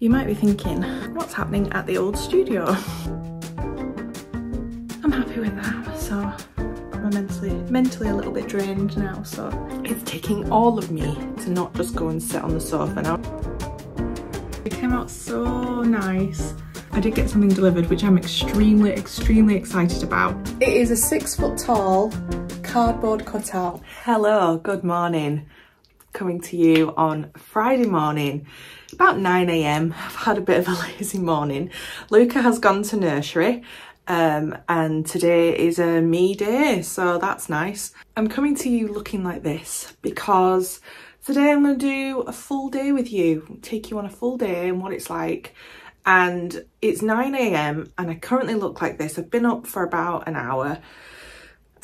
You might be thinking, what's happening at the old studio? I'm happy with that, so I'm mentally a little bit drained now, so it's taking all of me to not just go and sit on the sofa now. It came out so nice. I did get something delivered, which I'm extremely, extremely excited about. It is a 6 foot tall cardboard cutout. Hello, good morning. Coming to you on Friday morning, about 9 a.m. I've had a bit of a lazy morning. Luca has gone to nursery and today is a me day, so that's nice. I'm coming to you looking like this because today I'm going to do a full day with you, take you on a full day and what it's like. And it's 9 a.m. and I currently look like this. I've been up for about an hour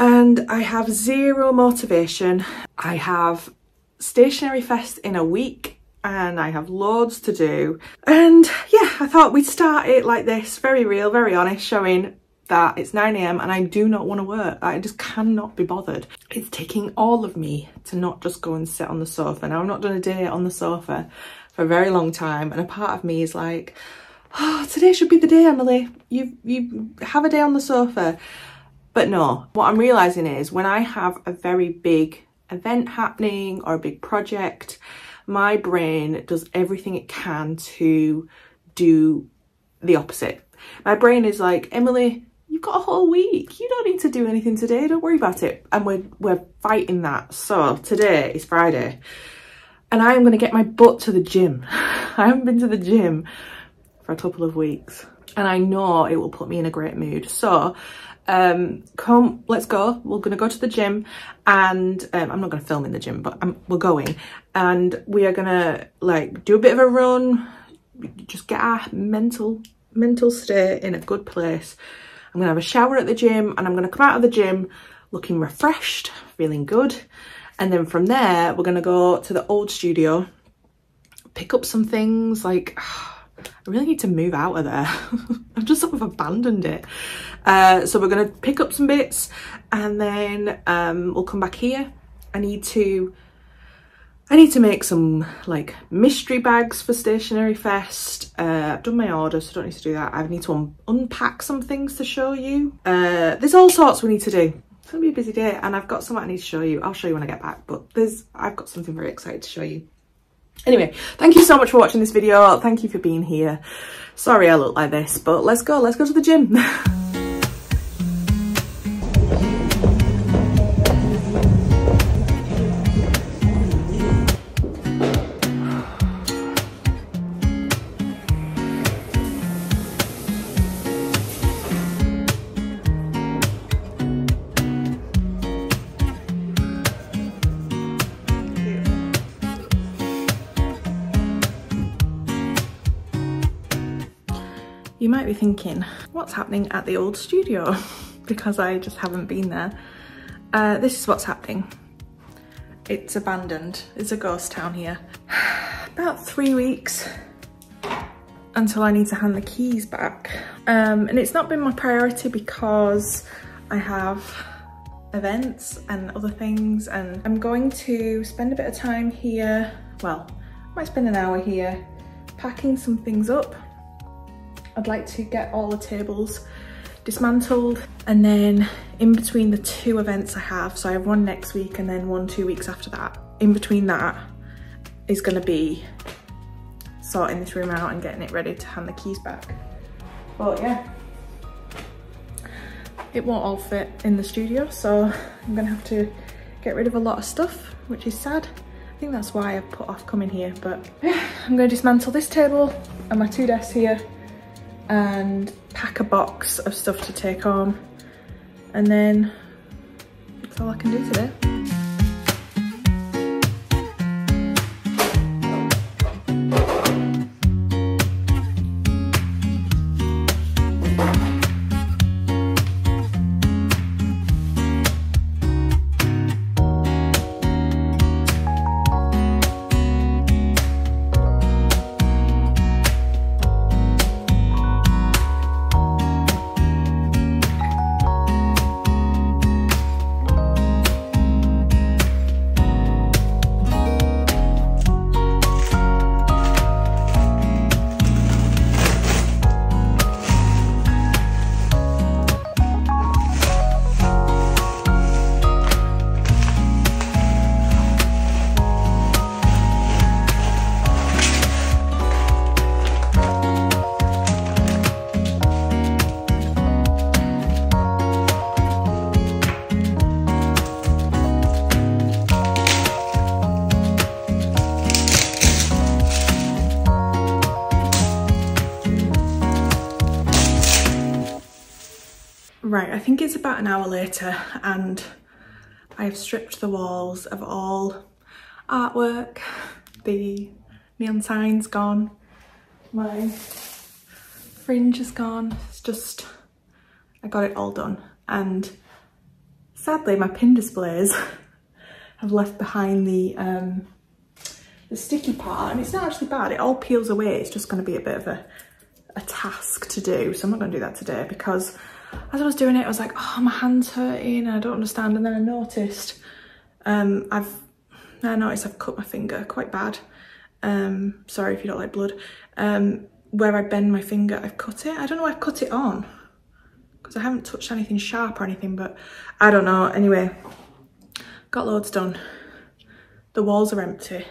and I have zero motivation. I have Stationery Fest in a week and I have loads to do, and yeah, I thought we'd start it like this, very real, very honest, showing that it's 9 a.m. and I do not want to work. I just cannot be bothered. It's taking all of me to not just go and sit on the sofa. Now, I've not done a day on the sofa for a very long time, and a part of me is like, oh, today should be the day, Emily, you have a day on the sofa. But no, what I'm realizing is when I have a very big event happening or a big project, my brain does everything it can to do the opposite. My brain is like, Emily, you've got a whole week, you don't need to do anything today, don't worry about it. And we're fighting that. So today is Friday and I am going to get my butt to the gym. I haven't been to the gym for a couple of weeks and I know it will put me in a great mood. So come, let's go. We're gonna go to the gym and I'm not gonna film in the gym, but we're going and we are gonna like do a bit of a run, just get our mental state in a good place. I'm gonna have a shower at the gym and I'm gonna come out of the gym looking refreshed, feeling good, and then from there we're gonna go to the old studio, pick up some things. Like, I really need to move out of there. I've just sort of abandoned it. So we're going to pick up some bits and then we'll come back here. I need to make some like mystery bags for Stationery Fest. I've done my order, so I don't need to do that. I need to unpack some things to show you. There's all sorts we need to do. It's going to be a busy day and I've got something I need to show you. I'll show you when I get back, but I've got something very exciting to show you. Anyway, thank you so much for watching this video. Thank you for being here. Sorry I look like this, but let's go to the gym. You might be thinking, what's happening at the old studio? Because I just haven't been there. This is what's happening. It's abandoned. It's a ghost town here. About 3 weeks until I need to hand the keys back. And it's not been my priority because I have events and other things, and I'm going to spend a bit of time here. Well, I might spend an hour here packing some things up. I'd like to get all the tables dismantled, and then in between the two events I have, so I have one next week and then 1 2 weeks after that, in between that is going to be sorting this room out and getting it ready to hand the keys back. But yeah, it won't all fit in the studio, so I'm going to have to get rid of a lot of stuff, which is sad. I think that's why I've put off coming here, but yeah, I'm going to dismantle this table and my two desks here and pack a box of stuff to take home, and then that's all I can do today. Right, I think it's about an hour later and I have stripped the walls of all artwork. The neon sign's gone, my fringe is gone. It's just, I got it all done. And sadly my pin displays have left behind the sticky part, and it's not actually bad, it all peels away. It's just gonna be a bit of a task to do. So I'm not gonna do that today, because as I was doing it, I was like, oh, my hand's hurting and I don't understand. And then I noticed, I've cut my finger quite bad. Sorry if you don't like blood. Where I bend my finger, I've cut it. I don't know why I've cut it on, because I haven't touched anything sharp or anything, but I don't know. Anyway, got loads done. The walls are empty.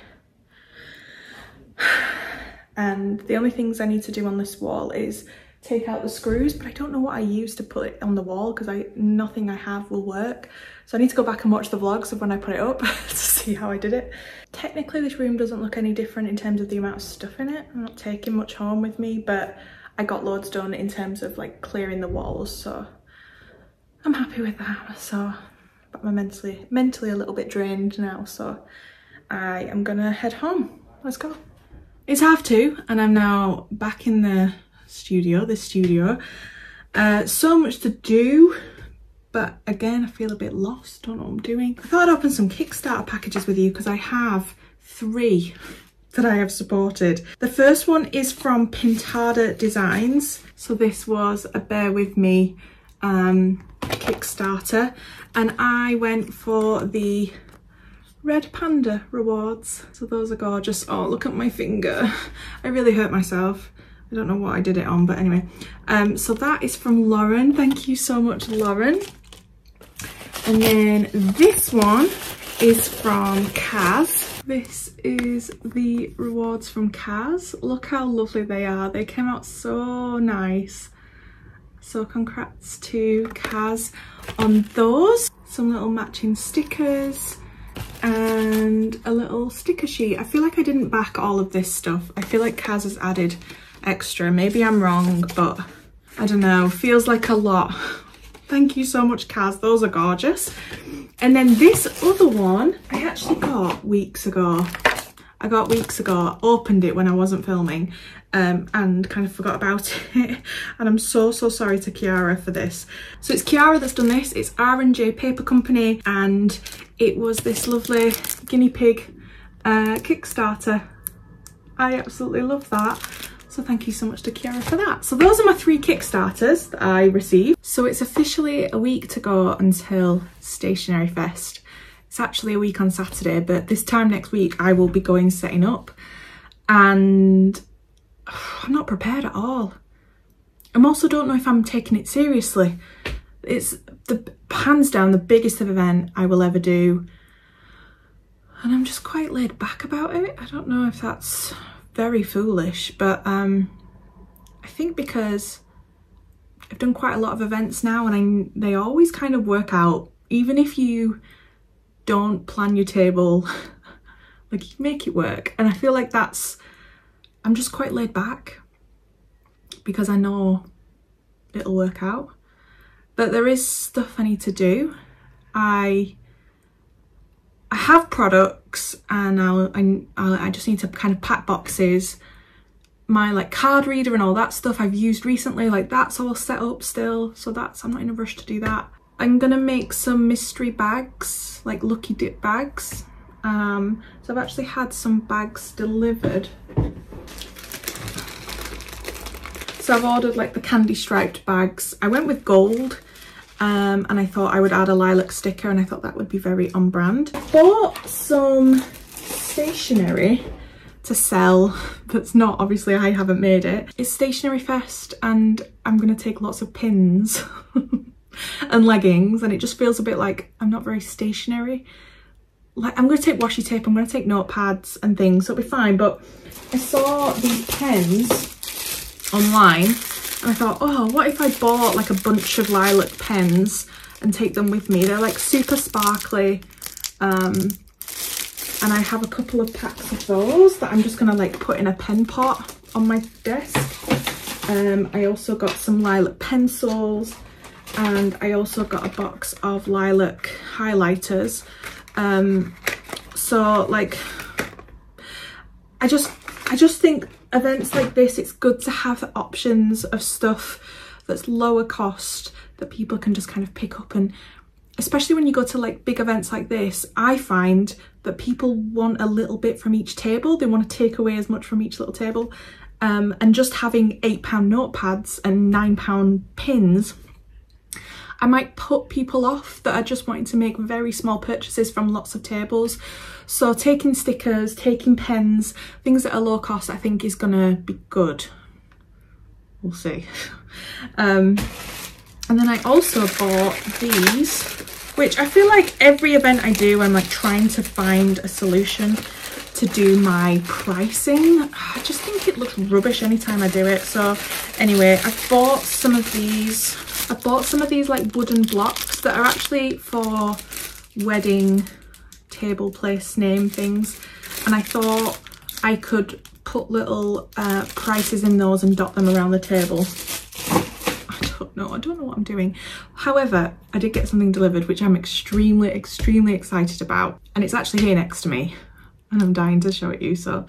And the only things I need to do on this wall is take out the screws, but I don't know what I use to put it on the wall, because nothing I have will work. So I need to go back and watch the vlogs of when I put it up to see how I did it. Technically this room doesn't look any different in terms of the amount of stuff in it. I'm not taking much home with me, but I got loads done in terms of like clearing the walls, so I'm happy with that. So, but I'm mentally a little bit drained now, so I am gonna head home. Let's go. It's 2:30 and I'm now back in the studio, so much to do, but again I feel a bit lost, don't know what I'm doing. I thought I'd open some Kickstarter packages with you, because I have 3 that I have supported. The first one is from Pintada Designs. So this was a Bear With Me Kickstarter, and I went for the Red Panda rewards. So those are gorgeous. Oh, look at my finger, I really hurt myself. I don't know what I did it on, but anyway. So that is from Lauren. Thank you so much, Lauren. And then this one is from Kaz. This is the rewards from Kaz. Look how lovely they are. They came out so nice. So congrats to Kaz on those. Some little matching stickers and a little sticker sheet. I feel like I didn't back all of this stuff. I feel like Kaz has added extra. Maybe I'm wrong, but I don't know, feels like a lot. Thank you so much, Kaz, those are gorgeous. And then this other one I actually got weeks ago. Opened it when I wasn't filming and kind of forgot about it, and I'm so sorry to Kiara for this. So it's Kiara that's done this. It's R&J Paper Company, and it was this lovely guinea pig Kickstarter. I absolutely love that. So thank you so much to Kiara for that. So those are my 3 Kickstarters that I received. So it's officially a week to go until Stationery Fest. It's actually a week on Saturday, but this time next week I will be going setting up, and I'm not prepared at all. I also don't know if I'm taking it seriously. It's hands down the biggest event I will ever do, and I'm just quite laid back about it. I don't know if that's very foolish, but I think because I've done quite a lot of events now, and they always kind of work out. Even if you don't plan your table, like, you make it work. And I feel like that's, I'm just quite laid back because I know it'll work out. But there is stuff I need to do. I have products, and I just need to kind of pack boxes. My like card reader and all that stuff I've used recently, like that's all set up still, so that's, I'm not in a rush to do that. I'm gonna make some mystery bags, like lucky dip bags. So I've actually had some bags delivered. So I've ordered like the candy striped bags. I went with gold. And I thought I would add a lilac sticker, and I thought that would be very on brand. I bought some stationery to sell that's not, obviously I haven't made it. It's Stationery Fest, and I'm going to take lots of pins and leggings, and it just feels a bit like I'm not very stationary. Like, I'm going to take washi tape, I'm going to take notepads and things, so it'll be fine. But I saw these pens online, and I thought, oh, what if I bought like a bunch of lilac pens and take them with me? They're like super sparkly, and I have a couple of packs of those that I'm just gonna like put in a pen pot on my desk. I also got some lilac pencils, and I also got a box of lilac highlighters. So like I just think events like this, it's good to have options of stuff that's lower cost that people can just kind of pick up, and especially when you go to like big events like this, I find that people want a little bit from each table. They want to take away as much from each little table. And just having £8 notepads and £9 pins, I might put people off that are just wanting to make very small purchases from lots of tables. So taking stickers, taking pens, things that are low cost, I think is gonna be good. We'll see. And then I also bought these, which I feel like every event I do, I'm like trying to find a solution to do my pricing. I just think it looks rubbish anytime I do it. So anyway, I've bought some of these. I bought some of these like wooden blocks that are actually for wedding table place name things, and I thought I could put little prices in those and dot them around the table. I don't know what I'm doing. However, I did get something delivered which I'm extremely excited about, and it's actually here next to me and I'm dying to show it you, so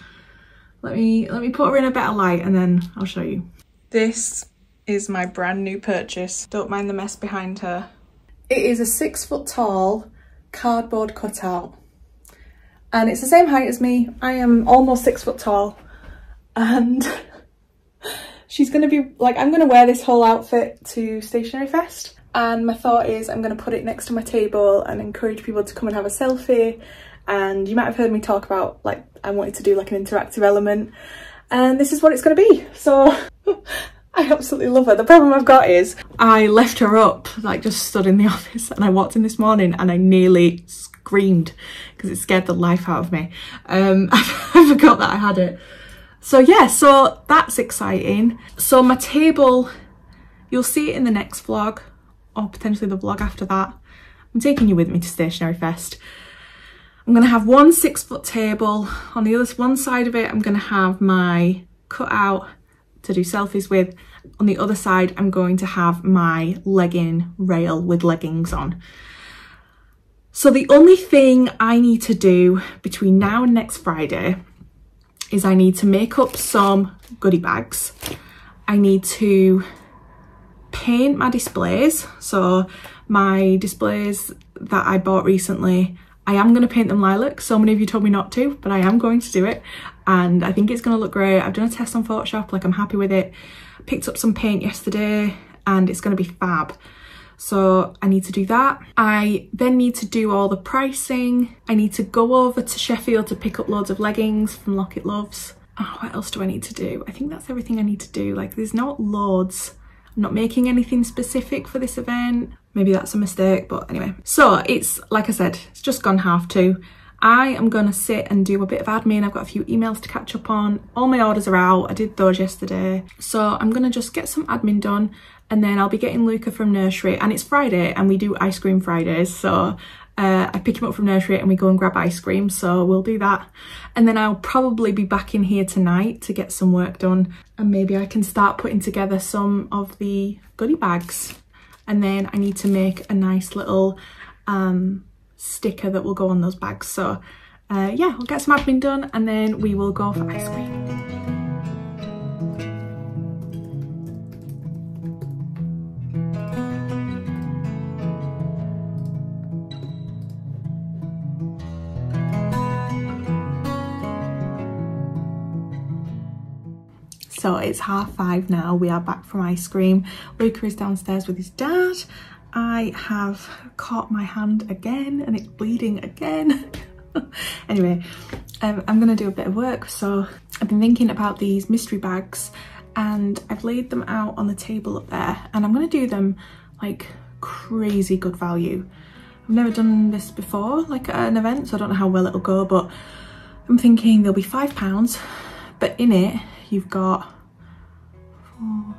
let me put her in a better light and then I'll show you. This is my brand new purchase. Don't mind the mess behind her. It is a 6 foot tall cardboard cutout, and it's the same height as me. I am almost 6 foot tall, and she's gonna be like, I'm gonna wear this whole outfit to Stationery Fest, and my thought is I'm gonna put it next to my table and encourage people to come and have a selfie. And you might have heard me talk about like I wanted to do like an interactive element, and this is what it's gonna be. So I absolutely love her. The problem I've got is I left her up, like just stood in the office, and I walked in this morning and I nearly screamed because it scared the life out of me. I forgot that I had it. So yeah, so that's exciting. So my table, you'll see it in the next vlog or potentially the vlog after that. I'm taking you with me to Stationery Fest. I'm gonna have one 6 foot table. On the other one side of it, I'm gonna have my cutout to do selfies with. On the other side, I'm going to have my legging rail with leggings on. So the only thing I need to do between now and next Friday is I need to make up some goodie bags. I need to paint my displays. So my displays that I bought recently, I am going to paint them lilac. So many of you told me not to, but I am going to do it. And I think it's going to look great. I've done a test on Photoshop, like I'm happy with it. Picked up some paint yesterday and it's going to be fab. So I need to do that. I then need to do all the pricing. I need to go over to Sheffield to pick up loads of leggings from Locket Loves. Oh, what else do I need to do? I think that's everything I need to do. Like there's not loads. I'm not making anything specific for this event. Maybe that's a mistake, but anyway. So it's, like I said, it's just gone 2:30. I am gonna sit and do a bit of admin. I've got a few emails to catch up on. All my orders are out. I did those yesterday. So I'm gonna just get some admin done, and then I'll be getting Luca from nursery, and it's Friday and we do ice cream Fridays. So I pick him up from nursery and we go and grab ice cream. So we'll do that. And then I'll probably be back in here tonight to get some work done. And maybe I can start putting together some of the goodie bags. And then I need to make a nice little sticker that will go on those bags. So yeah, we'll get some admin done and then we will go for ice cream. So it's 5:30 now, we are back from ice cream. Luca is downstairs with his dad. I have caught my hand again and it's bleeding again. Anyway, I'm gonna do a bit of work. So I've been thinking about these mystery bags and I've laid them out on the table up there, and I'm gonna do them like crazy good value. I've never done this before, like at an event, so I don't know how well it'll go, but I'm thinking they'll be £5, but in it, you've got 4,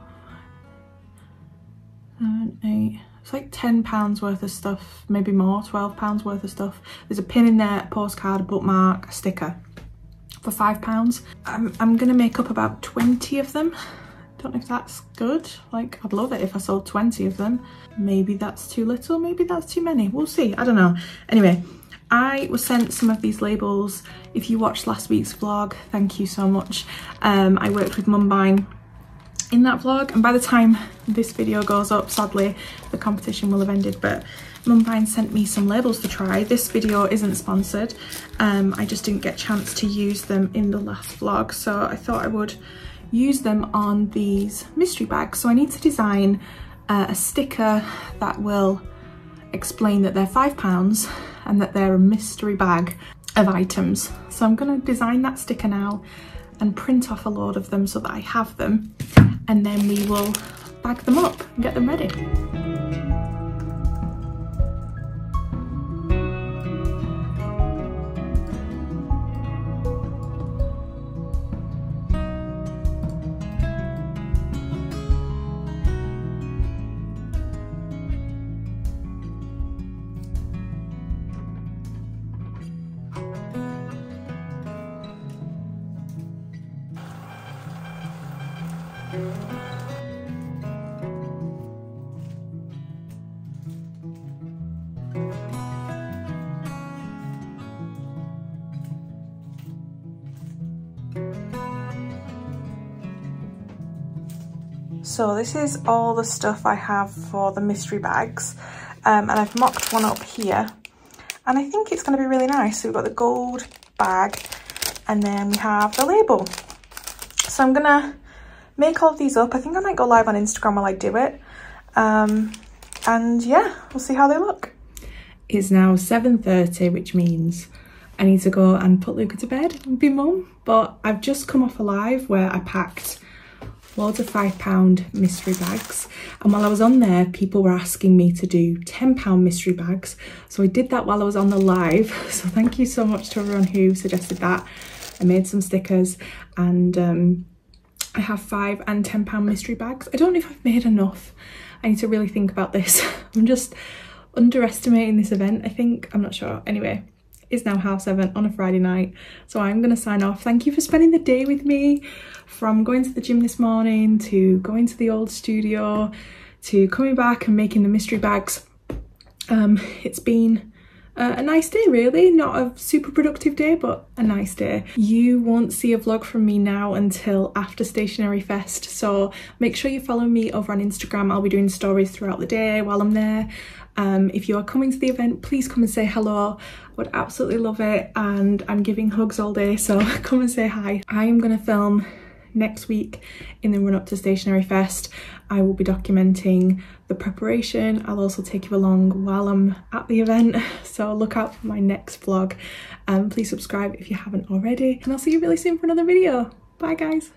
7, 8, it's like £10 worth of stuff, maybe more, £12 worth of stuff. There's a pin in there, a postcard, a bookmark, a sticker for £5. I'm gonna make up about 20 of them Don't know if that's good. Like, I'd love it if I sold 20 of them. Maybe that's too little, maybe that's too many. We'll see, I don't know. Anyway, I was sent some of these labels. If you watched last week's vlog, thank you so much. I worked with Mumbine in that vlog, and by the time this video goes up, sadly, the competition will have ended, but Mumbine sent me some labels to try. This video isn't sponsored. I just didn't get a chance to use them in the last vlog, so I thought I would use them on these mystery bags. So I need to design a sticker that will explain that they're £5 and that they're a mystery bag of items. So I'm going to design that sticker now and print off a load of them so that I have them, and then we will bag them up and get them ready. So this is all the stuff I have for the mystery bags, and I've mocked one up here, and I think it's going to be really nice. So we've got the gold bag, and then we have the label. So I'm going to make all of these up. I think I might go live on Instagram while I do it, and yeah, we'll see how they look. It's now 7:30, which means I need to go and put Luca to bed and be mum, but I've just come off a live where I packed loads of £5 mystery bags, and while I was on there, people were asking me to do £10 mystery bags, so I did that while I was on the live. So thank you so much to everyone who suggested that. I made some stickers, and I have £5 and £10 mystery bags. I don't know if I've made enough. I need to really think about this. I'm just underestimating this event, I think. I'm not sure. Anyway, it's now 7:30 on a Friday night, so I'm gonna sign off. Thank you for spending the day with me, from going to the gym this morning to going to the old studio to coming back and making the mystery bags. It's been a nice day, really. Not a super productive day, but a nice day. You won't see a vlog from me now until after Stationery Fest, so make sure you follow me over on Instagram. I'll be doing stories throughout the day while I'm there. If you are coming to the event, please come and say hello. I would absolutely love it, and I'm giving hugs all day, so come and say hi. I am going to film next week in the run-up to Stationery Fest. I will be documenting the preparation. I'll also take you along while I'm at the event, so look out for my next vlog. Please subscribe if you haven't already, and I'll see you really soon for another video. Bye guys!